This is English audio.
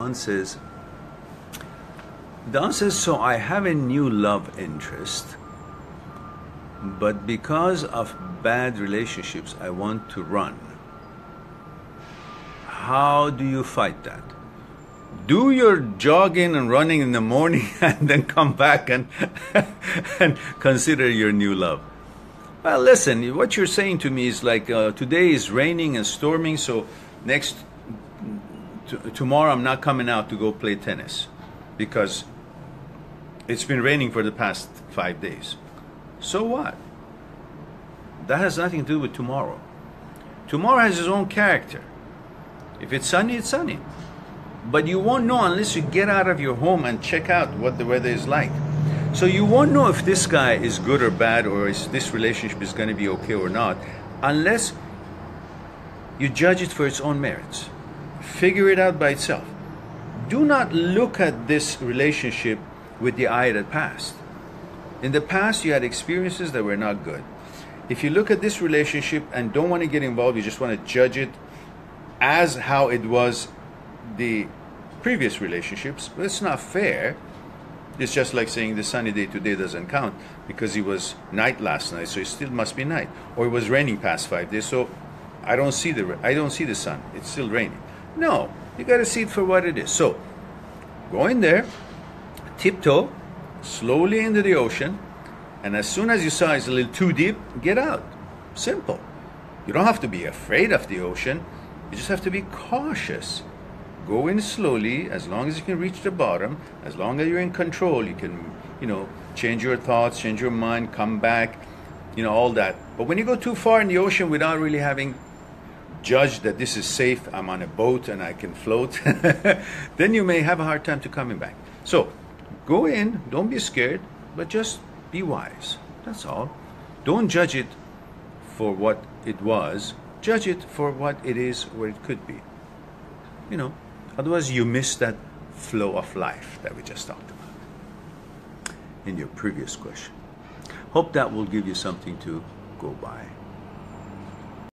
Don says, so I have a new love interest, but because of bad relationships, I want to run. How do you fight that? Do your jogging and running in the morning and then come back and, and consider your new love. Well, listen, what you're saying to me is like, today is raining and storming, so tomorrow I'm not coming out to go play tennis because it's been raining for the past 5 days. So what? That has nothing to do with tomorrow. Tomorrow has its own character. If it's sunny, it's sunny. But you won't know unless you get out of your home and check out what the weather is like. So you won't know if this guy is good or bad, or if this relationship is going to be okay or not, unless you judge it for its own merits. Figure it out by itself. Do not look at this relationship with the eye that passed. In the past, you had experiences that were not good. If you look at this relationship and don't want to get involved, you just want to judge it as how it was the previous relationships, but it's not fair. It's just like saying the sunny day today doesn't count because it was night last night, so it still must be night. Or it was raining past 5 days, so I don't see the sun. It's still raining. No, you got to see it for what it is. So go in there, tiptoe, slowly into the ocean, and as soon as you saw it's a little too deep, get out. Simple. You don't have to be afraid of the ocean. You just have to be cautious. Go in slowly, as long as you can reach the bottom, as long as you're in control, you can, change your thoughts, change your mind, come back, all that. But when you go too far in the ocean without really having judged that this is safe, I'm on a boat and I can float, then you may have a hard time to coming back. So go in, don't be scared, but just be wise. That's all. Don't judge it for what it was. Judge it for what it is, or it could be. Otherwise, you miss that flow of life that we just talked about in your previous question. Hope that will give you something to go by.